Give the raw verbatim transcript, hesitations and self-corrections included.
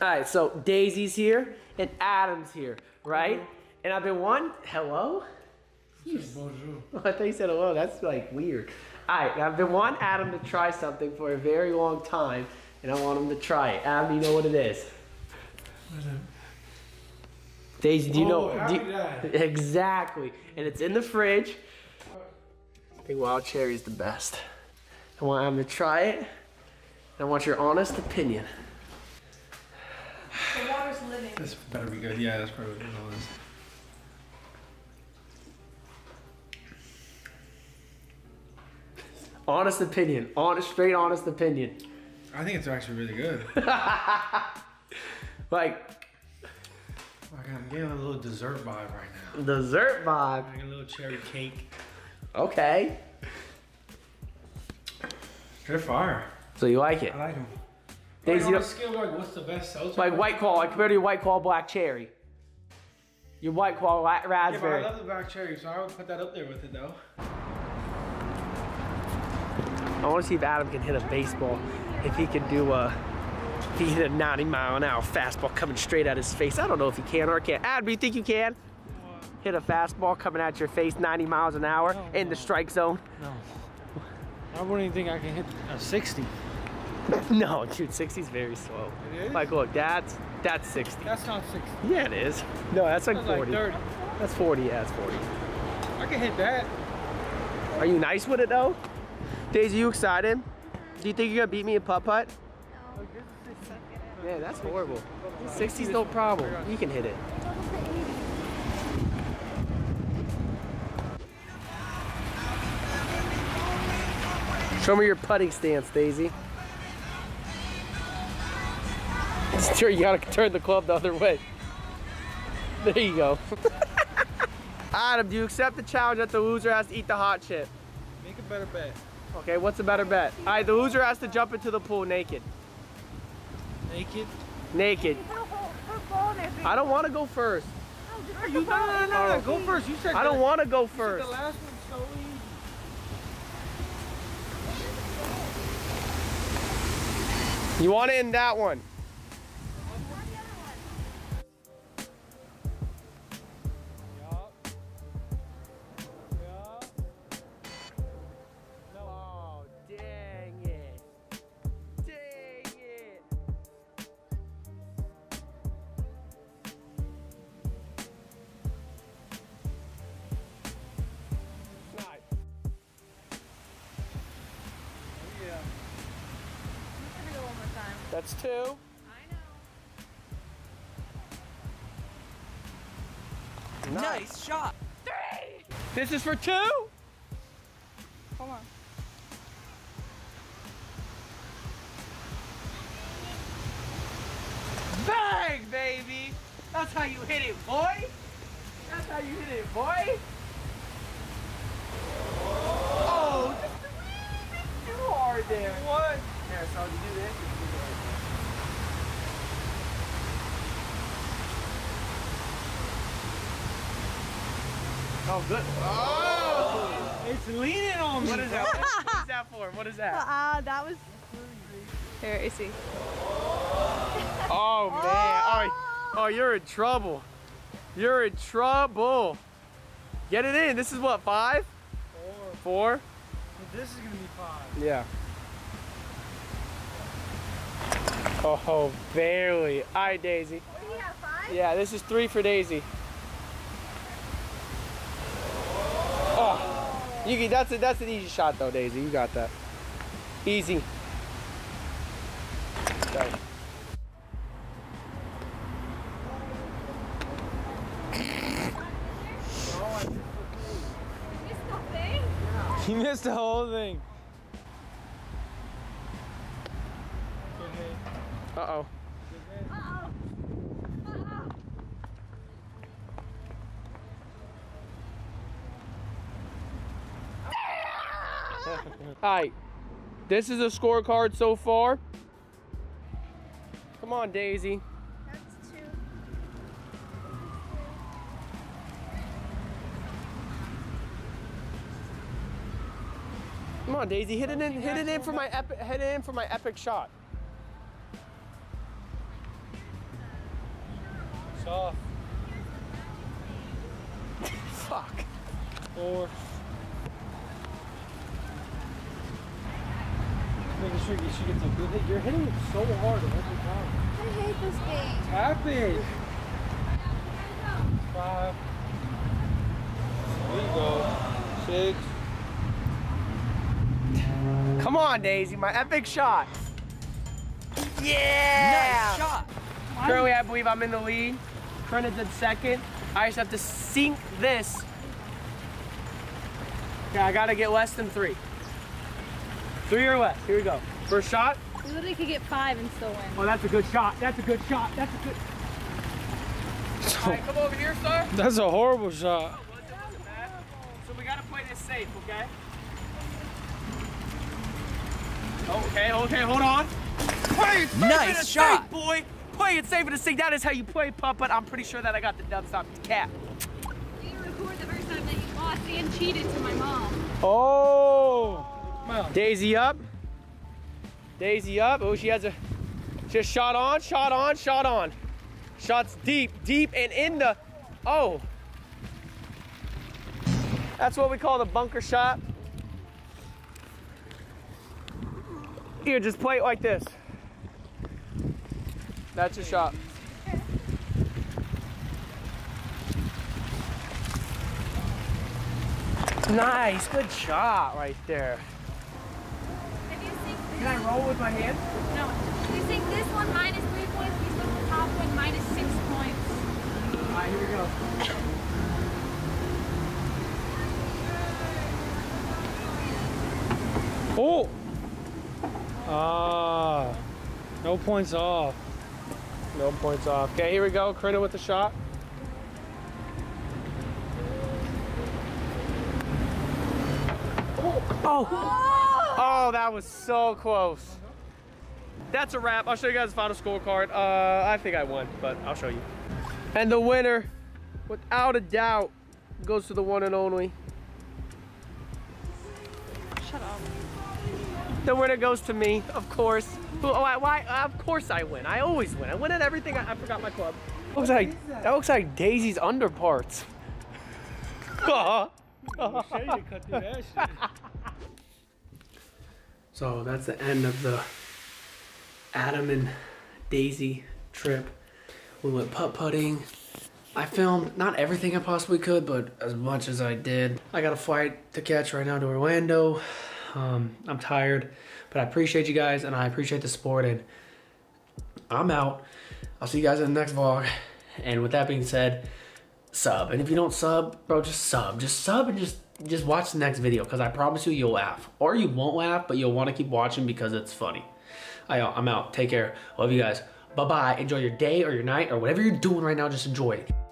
All right, so Daisy's here and Adam's here, right? Hello. And I've been one, hello? You, bonjour. I thought you said hello, that's like weird. All right, I've been wanting Adam to try something for a very long time, and I want him to try it. Adam, you know what it is? What is it? Daisy, do you oh, know? Do you, exactly, and it's in the fridge. I think wild cherry is the best. I want Adam to try it, and I want your honest opinion. The water's living. This better be good. Yeah, that's probably what it is. Honest opinion, honest, straight honest opinion. I think it's actually really good. Like, I'm getting a little dessert vibe right now. Dessert vibe? I'm getting a little cherry cake. Okay. They're fire. So you like it? I like them. Daisy, on a scale, like, what's the best seltzer? Like right? White Claw, like compared to your White Claw Black Cherry. Your White Claw Raspberry. Yeah, but I love the Black Cherry, so I would put that up there with it though. I want to see if Adam can hit a baseball. If he could do a, if he hit a ninety mile an hour fastball coming straight at his face. I don't know if he can or can't. Adam, do you think you can? What? Hit a fastball coming at your face ninety miles an hour no, in no. the strike zone? No. I wouldn't even think I can hit a sixty. No, dude, sixty's very slow. It is? Like, look, that's, that's sixty. That's not sixty. Yeah, it is. No, that's like that's forty. Like thirty. That's forty, yeah, that's forty. I can hit that. Are you nice with it, though? Daisy, you excited? Do you think you're gonna beat me in putt-putt? No. Yeah, that's horrible. sixty's no problem. You can hit it. Show me your putting stance, Daisy. Sure, you gotta turn the club the other way. There you go. Adam, do you accept the challenge that the loser has to eat the hot chip? Make a better bet. Okay, what's a better bet? All right, the loser has to jump into the pool naked. Naked? Naked. I don't want to go first. No, you, no, no, no, no, go first. You said I don't want to go first. The last one's so easy. You want to end that one? That's two. I know. Nice. Nice shot. Three. This is for two. Hold on. Bang, baby. That's how you hit it, boy. That's how you hit it, boy. Oh, just a wee bit too hard there. What? There, so you do this. Oh, good. Oh! It's leaning on me. What is that? What is that for? What is that? Uh, that was... Here, A C. Oh, man. Oh. Oh, you're in trouble. You're in trouble. Get it in. This is what, five? Four. Four? This is going to be five. Yeah. Oh, barely. All right, Daisy. What, you got five? Yeah, this is three for Daisy. Oh, you can, that's, a, that's an easy shot though, Daisy. You got that. Easy. Sorry. You missed the whole thing. Uh-oh. Alright, this is a scorecard so far. Come on, Daisy. That's two. Come on, Daisy, hit it in, hit it in for my epic, hit it in for my epic shot. off. Fuck. Four. Making sure she gets a good hit. You're hitting it so hard every time. I hate this game. Tap it. Five. There you go. Six. Come on, Daisy, my epic shot. Yeah! Nice shot. Currently, I believe I'm in the lead. Corinna did second. I just have to sink this. Yeah, I gotta get less than three. Three or less. Here we go. First shot. You literally could get five and still win. Oh, that's a good shot. That's a good shot. That's a good. Oh. All right, come over here, sir. That's a horrible shot. Oh, wasn't, wasn't bad. So we gotta play this safe, okay? Okay, okay, hold on. Play it safe nice and a shot. Sink, boy. Play it safe and a sink. That is how you play putt-putt. I'm pretty sure that I got the dub stop cap. You didn't record the first time that you lost and cheated to my mom. Oh. Mom. Daisy up. Daisy up. Oh, she has a... Just shot on, shot on, shot on. Shots deep, deep and in the... Oh. That's what we call the bunker shot. Here, just play it like this. That's your shot. Nice, good shot right there. If you sink this, can I roll with my hand? No. If you sink this one minus three points, you sink the top one minus six points. All right, here we go. Oh! Ah, no points off. No points off. Okay, here we go. Corinna with the shot. Oh. Oh. Oh, that was so close. That's a wrap. I'll show you guys the final scorecard. Uh, I think I won, but I'll show you. And the winner, without a doubt, goes to the one and only. Shut up. The winner goes to me, of course. Oh, I, why? Of course I win. I always win. I win at everything. I, I forgot my club. Looks like that? that looks like Daisy's underparts. uh -huh. So that's the end of the Adam and Daisy trip. We went putt putting. I filmed not everything I possibly could, but as much as I did. I got a flight to catch right now to Orlando. Um, I'm tired, but I appreciate you guys and I appreciate the support, and I'm out. I'll see you guys in the next vlog. And with that being said, sub. And if you don't sub, bro, just sub. Just sub and just, just watch the next video, because I promise you, you'll laugh. Or you won't laugh, but you'll want to keep watching because it's funny. I, I'm out. Take care. Love you guys. Bye-bye. Enjoy your day or your night or whatever you're doing right now. Just enjoy it.